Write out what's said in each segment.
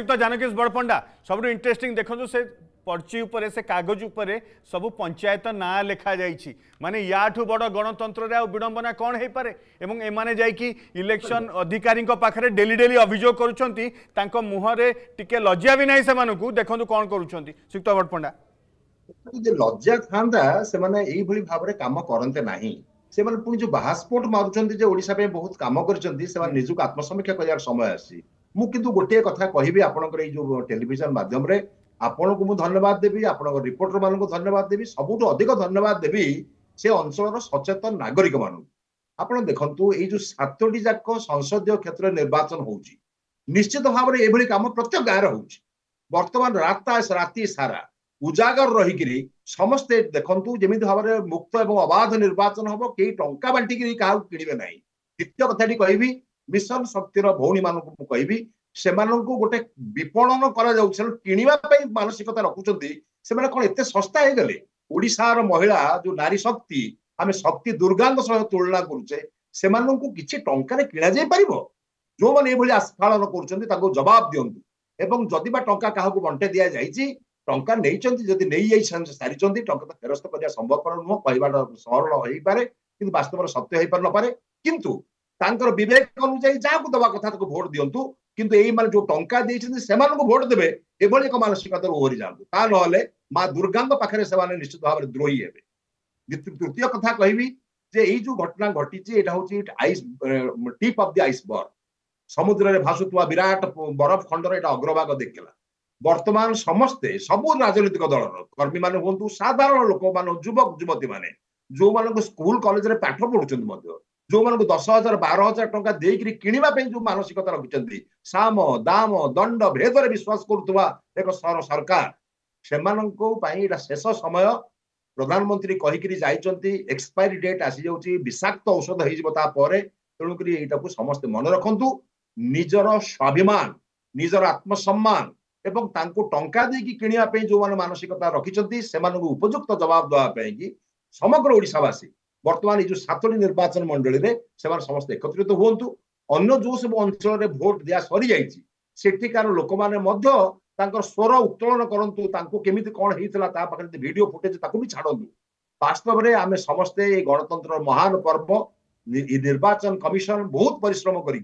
जानकीश बड़पंडा सब इंटरेस्टिंग देखो से पर्ची उपरे से कागज उपरे सब पंचायत ना लिखा जाइए माने याठू बड़ गणतंत्र रे विडंबना कौन हो पारे एवं एमाने जाइकी इलेक्शन अधिकारी पाखरे डेली डेली अभियोग करुछंती तांको मुहरे टिके लज्जा भी नहीं से मानकू देखंतु कौन करुछंती श्रीयुक्त बड़पंडा लज्जा खांदा से माने एई भली भाबरे काम करनते नाही से माने पुनी जो बाहास्पोर्ट मारुछंती जे ओडिसा पे बहुत काम करछंती से माने निजुक आत्मसमीक्षा करबार समय आसी मु किंतु गोटे कथा कहि आपणकर जो टेलीविजन माध्यम रे आपण को धन्यवाद देवी आपणकर रिपोर्टर मान को धन्यवाद देवी सबुठ अधिक धन्यवाद देवी से अंचल सचेतन नागरिक मान आपण देखंतु ए जो 7टी जाक संसदीय क्षेत्र निर्वाचन होउची निश्चित भाव में एभली काम प्रत्येक गाँव होउची वर्तमान राति सारा उजागर रही समस्ते देखंतु जेमिति भाव में मुक्त और अबाध निर्वाचन हम कई टंका बांटिकी क्या किणवे ना द्वितीय कथाटी कहबी मिशन शक्तिर भौणी मान को कहबी से गोटे विपणन कर मानसिकता रखुच्च कौन एत सस्ता हो गले ओडिशार महिला जो नारी शक्ति आम शक्ति दुर्गांग सहित तुलना करुचे किसी टंकार किणा जाई पारिबो जो मैंने ये आस्फालन कर जवाब दिंतु जदिबा टंका क्या बंटे दि जाए टंका नहीं सारी टंका तो फेरस्त करने संभवपर नुह कह सरल हो पारे कि वास्तव सत्य हो पारे किंतु विवेक अनुजाई जहां दवा कथा भोट दिंतु किंतु यही जो टंका को भोट देवे एभली एक मानसिकता ओहरी जातु माँ दुर्गा पाखे से निश्चित भाव में द्रोही हे। तृतीय कथा कहबी जो घटना घटी हूँ ice tip of the iceberg समुद्र में भासुवा विराट बरफ खंडर एटा अग्रभाग देखला बर्तमान समस्ते सबु राजनीतिक दलर कर्मी मान हूँ साधारण लोक मान युवक युवती मान जो मान स्कूल कलेज पाठ पढ़ुं जो मानक 10,000 12,000 टंका देकरी किणवा जो मानसिकता रखिंट साम दाम दंड भेद में विश्वास करुवा एक सरकार से शेष समय प्रधानमंत्री कहीकि जाइंट एक्सपायरी डेट आसी जाऊँगी विषाक्त औषध होपर तेणुक यू समस्ते मन रखु निजर स्वाभिमान निजर आत्मसम्मान एवं टंका देकी किणवाई जो मैंने मानसिकता रखिंट से उपयुक्त जवाब देवाई समग्र ओडिशावासी बर्तमान ये जो 7टी निर्वाचन मंडली रे से समस्ते एकत्रित तो हूँ अन्न जो सब अंचल में भोट दिया सरी जाठिकार लोक मैंने स्वर उत्तोलन करूँ केमी कौन होता भिडियो फुटेज भी छाड़ू वास्तव में आम समस्ते ये गणतंत्र महान पर्व निर्वाचन कमिशन बहुत परिश्रम कर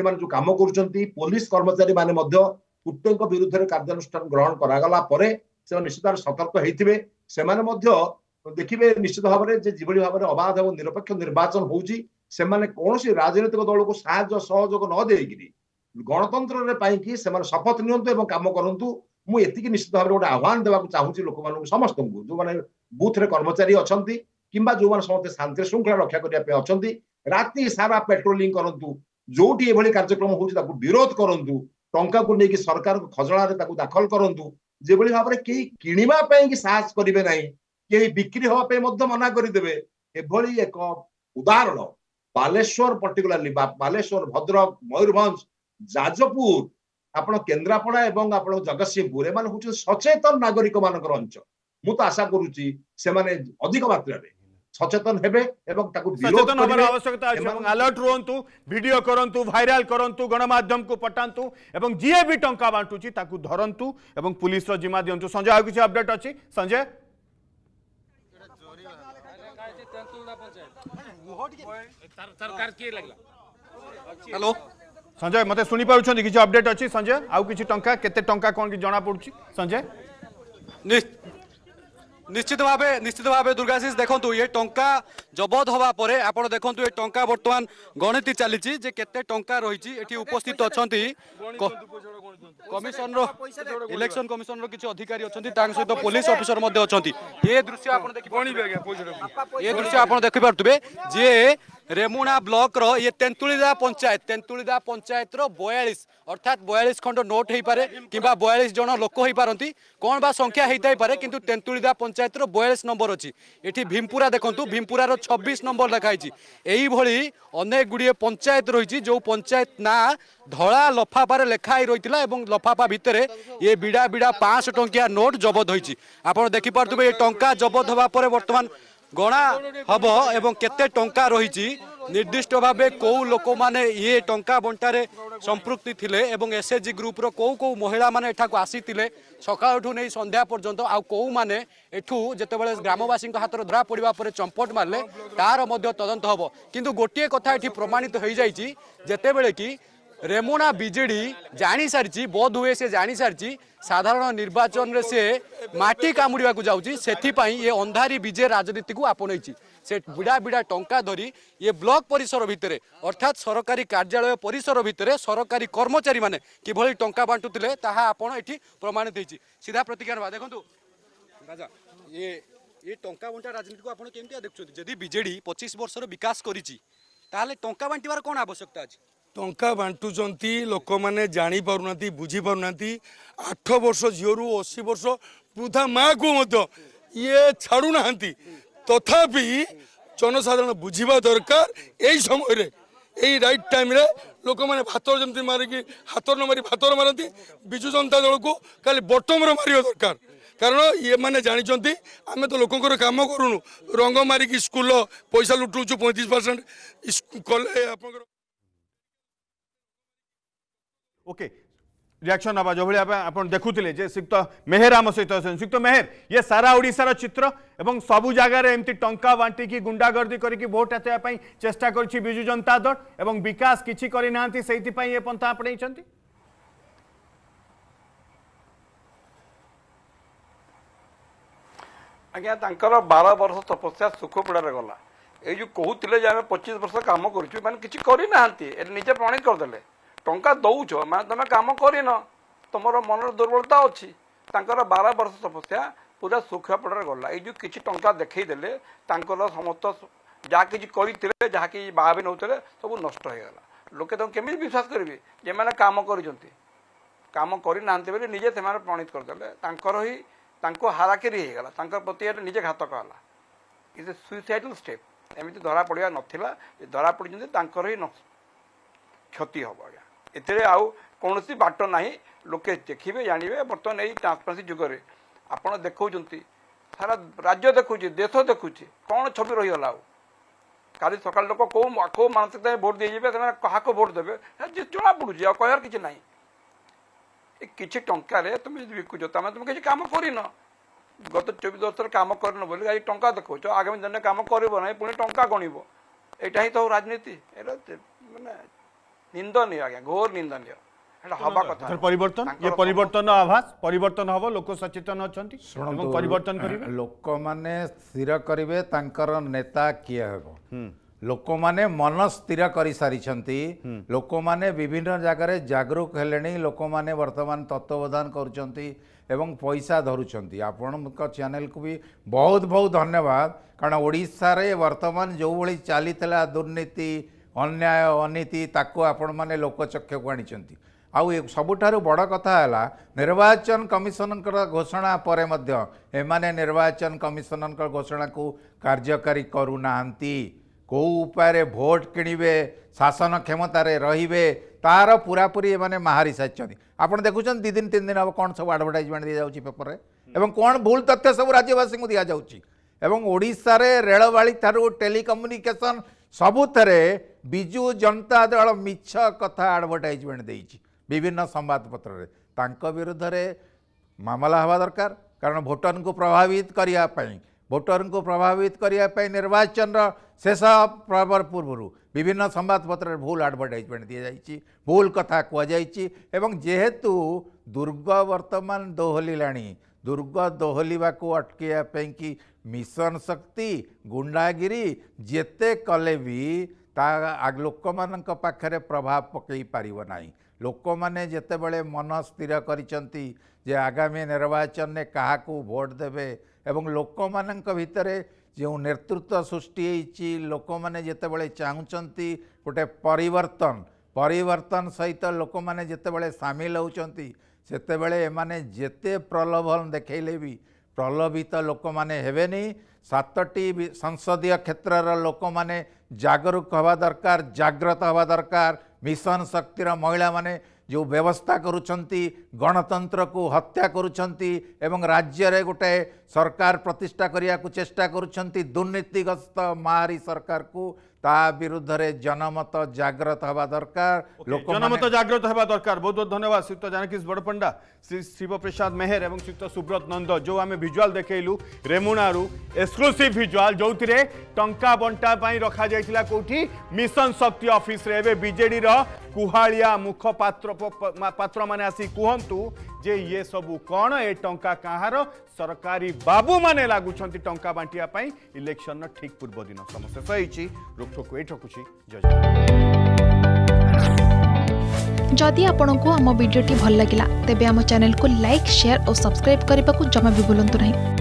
जो कम कर पुलिस कर्मचारी मान कुट्टों विरुद्ध कार्यानुष्ठान ग्रहण कराला निश्चित भाव सतर्क होते से देखिए निश्चित भाव में जिभली भाव में अबाध और निरपेक्ष निर्वाचन होने कौन राजनीतिक दल को सहयोग न देकर गणतंत्र से शपथ नियंतु कम करूँ मुझे निश्चित भाव में गोटे आह्वान देवाक चाहूँगी लोक मान समस्त को जो मैंने बूथ रे कर्मचारी अच्छा कि जो समस्त शांति श्रृंखला रक्षा करने अच्छा राति सारा पेट्रोलिंग करूँ जो कार्यक्रम हो विरोध करूँ टंका को लेकिन सरकार खजड़ा दाखल करूँ जिभली भाव में कई किणवाई साहस करेंगे ना यही बिक्री हाँपे मना करदे एभली एक उदाहरण बालेश्वर पर्टिकुलरली बालेश्वर भद्रक मयूरभंज जाजपुर आपड़ केन्द्रापड़ा एवं आप जगत सिंहपुर एम हूँ सचेतन नागरिक मान अंचल मु तो आशा करुच्चे अधिक मात्रा सचेतन हेबे एवं ताकु विरोध करबार आवश्यकता अछि एवं अलर्ट रहंतु वीडियो करंतु वायरल करंतु गणमाध्यम को पठांतु एवं जे भी टंका बांटुची ताकु धरंतु एवं पुलिस रो जिम्मा दियंतु। संजय आ किछि अपडेट अछि संजय सरकार के लगला हेलो संजय मते सुनी पाउछन किछि अपडेट अछि संजय आउ किछि टंका केते टंका कोन जणा पडुछि संजय निश्चित भावे दुर्गाशीष देखंतु ये टंका जबत हवा परे आपण देखंतु ये टंका वर्तमान गणित चली केते टंका रही एठी उपस्थित अच्छा कमिशन इलेक्शन कमिशन किसी अधिकारी अच्छा सहित पुलिस अफिसर अच्छा ये दृश्य आप देखिपे जी रेमुणा ब्लॉक रो ये तेंतुलीदा पंचायत रो 42 अर्थात 42 खंड नोट हो पारे कि 42 जन लोक हो पारती कौन बा संख्या होता है कि तेंतुलीदा पंचायत रो 42 नंबर अच्छी ये भीमपुरा देखंतु भीमपुरा रो 26 नंबर लिखाई यही अनेक गुड़िए पंचायत रही जो पंचायत ना धला लफाफार लेखाई रही है और लफाफा भितर ये बिड़ा 500 टंकिया नोट जबत होती आप देखिपे ये टंका जबत होगा बर्तमान गणा हम एवं केते टंका रही निर्दिष्ट भाव कौ लोक मैंने ये टंका बंटार संपृक्ति थिले एवं एसएचजी ग्रुप रो कौ कौ महिला मैंने आसी सकाळठू नहीं संध्या पर्यंत आ कौ मैंने एठू जेतेबेले ग्रामवासी हाथ धरा पड़ा पर चंपट मारे तार मध्य तदंत हम किंतु गोटे कथा ये प्रमाणित हो जाए जेतेबेले कि रेमुना बीजेडी जानी सारी बोध हुए से जानी सारी साधारण निर्वाचन रे से माटी कामुड़िया को जाऊँगी ये अंधारी विजय राजनीति को आपणई से बिड़ा बिड़ा टंका धरी ये ब्लॉक परिसर भितर अर्थात सरकारी कार्यालय परिसर भितर सरकारी कर्मचारी माने किभली टंका बांटुतिले ताहा आपण एठी प्रमाणित होईछि। सीधा प्रतिक्रिया देखंतु राजा ये टंका बंटा राजनीति को आपण केमतिया देखछथि जदि बीजेडी 25 वर्ष रो विकास करिछि ताले टंका बांटिबार कोन आवश्यकता अछि। टंका बांटुचंती लोक मैंने जानी पारुना बुझी पारुना 8 वर्ष झीवर 80 वर्ष वृद्धा माँ को ये छाड़ू ना तथापि जनसाधारण बुझा दरकार यही समय यही राइट टाइम रे लोक मैंने भातर जमी मारिकी हाथ न मारी भातर मारती विजु जनता दल को खाली बटम मारिया दरकार कारण ये मैंने जानते आम तो लोक काम करूनु रंग मारिकी स्कूल पैसा लुटुचु 35% कले आप ओके रिएक्शन ना जो भाई आप देखुले संयुक्त मेहर आम सहित संयुक्त मेहर ये सारा ओडिशार चित्र एवं सबु जगार एमती टंका बांटिकी गुंडागर्दी करी वोट आदाय चेष्टा करछि बिजु जनता दल एवं विकास किछि करि नांती सेहिति पई ये पंथा अपनै छथि। आज्ञा तांकर 12 वर्ष तपस्या सुखपुड़ा गला ए जो कहूतिले जे हम 25 वर्ष काम करछु माने किछि करि नांती ए निजे प्रमाणित कर देले टंका दौच मैं तुम कम कर तुम मन दुर्बलता अच्छी तर 12 वर्ष तपस्या पूरा सुखापड़े गला ये कि टंका देखदेले समस्त जहाँ कि जहाँ कि बाहा भी नौते सब नष्ट लोके केमी विश्वास करेंगे जे मैंने कम करना बोली निजे से प्रणित करदेले ही हाराकिरी होगा प्रति निजे घातक है इज ए सुसाइडल स्टेप एमती धरा पड़ा नाला धरा पड़ी ही क्षति हम आज एथे आउ कोनोसी बाट नाही लोके देखिबे जानिबे बर्तन एई ट्रांसपेरेंसी जुगरे आपण देखौचंती सारा राज्य देखुची देश देखुची कोन छवि रही गला काली सकाल लोक को मानसिकता भोट दे जेबे कना कहा को भोट देबे जे जोड़ा पडुची आ कहर किछ नाही ए किछ टंका रे तुम बिकुचो तमे तुम किछ काम करिनो गत 24 वर्ष काम करनो बोली आज टंका देखौचो आगामी दिन काम करबो नाही पुणी टंका गणिबो एटा ही तो राजनीति एरा माने निंदनीय आज्ञा घोर निंदनीय हवा कथा परिवर्तन ये परिवर्तन आभास परिवर्तन हम लोक सचेतन अच्छा परिवर्तन कर लोक मैंने स्थिर करेंगे तांकर नेता किए हम लोक मैंने मन स्थिर कर सारी लोक मैंने विभिन्न जगह जागरूक है लोक मैंने वर्तमान तत्वावधान कर पैसा धरुंट आपण चैनल को भी बहुत बहुत धन्यवाद कारण ओडिशा रे वर्तमान जो भाई चली दुर्नीति अन्याय अनीति ताको आपण माने लोकचक्षु को आनी चंती आउ सबुठारु बड़ कथा है निर्वाचन कमिशन घोषणा पर मध्य एमाने निर्वाचन कमिशन घोषणा को कार्यकारी करूना को उपाय भोट किणवे शासन क्षमतार रे तार पूरापूरी एमाने माहारी साजिचंती आपण देखुछन 2 दिन 3 दिन अब कौन सब एडवर्टाइजमेंट दि जाउची पेपर रे एवं कौन भूल तथ्य सब राज्यवासी को दि जाउची एवं ओडिशा रे रेलवाड़ी थारु टेलीकम्युनिकेशन सबुथरे बिजु जनता दल मिछ कथा एडवर्टाइजमेंट देइछि विभिन्न संवादपत्र रे तांको विरुद्ध रे मामला हवा दरकार कारण भोटर को प्रभावित करिया पई भोटर को प्रभावित करिया पई निर्वाचन रो शेष प्रवर पूर्व विभिन्न संवादपत्र भूल एडवर्टाइजमेंट दि जाइछि भूल कथा कुआ जाइछि एवं जेहेतु दुर्ग वर्तमान दोहलिलाणी दुर्ग दोहलिवा को अटकिया पई कि मिशन शक्ति गुंडागिरी जेते कले भी लोक मान पाखे प्रभाव पकई पार ना लोक मैंने जेते बड़े मन स्थिर करिसेंती जे आगामी निर्वाचन ने क्या भोट देवे एवं लोक मान भितर जो नेतृत्व सृष्टि लोक मैंने जेते बड़े चाहती गोटे परिवर्तन परिवर्तन सहित लोक मैंने जेते बड़े सामिल होती सेते बड़े एमाने जेते प्रलोभन देखले भी प्रलोभित लोक मैंने हेबेनी 7टी संसदीय क्षेत्र लोक मैंने जागरूक हवा दरकार जागृत हवा दरकार मिशन शक्तिर महिला माने जो व्यवस्था करुछंती गणतंत्र को हत्या करुछंती एवं राज्य रे गोटे सरकार प्रतिष्ठा करिया को चेष्टा करुछंती दुर्नीतिग्रस्त मारी सरकार को ता विरुद्ध जनमत जागृत हवा दरकार लोक जनमत जागृत हवा दरकार। बहुत बहुत धन्यवाद श्रीयुक्त जानकीश बड़पंडा, श्री शिव प्रसाद मेहर और श्रीयुक्त सुब्रत नंद। जो आम भिजुआल देखलु रेमुणु एक्सक्लूसिव भिजुआल जो टंका बंटा रखा जाइला कोठी मिशन शक्ति ऑफिस रे बीजेडी रो कुहालिया मुखपात्र पात्र माने आसी कहंतु जे ये सबू कौन ए टंका कहार सरकारी बाबू माने लगुंट टंका बांटिया पाई इलेक्शन ठीक पूर्व दिन समस्या सही रोकठोक ये ठकुची। जदि आपंक आम भिडी भल लगा तेब चैनल को लाइक शेयर और सब्सक्राइब करने को जमा भी बुलां नहीं।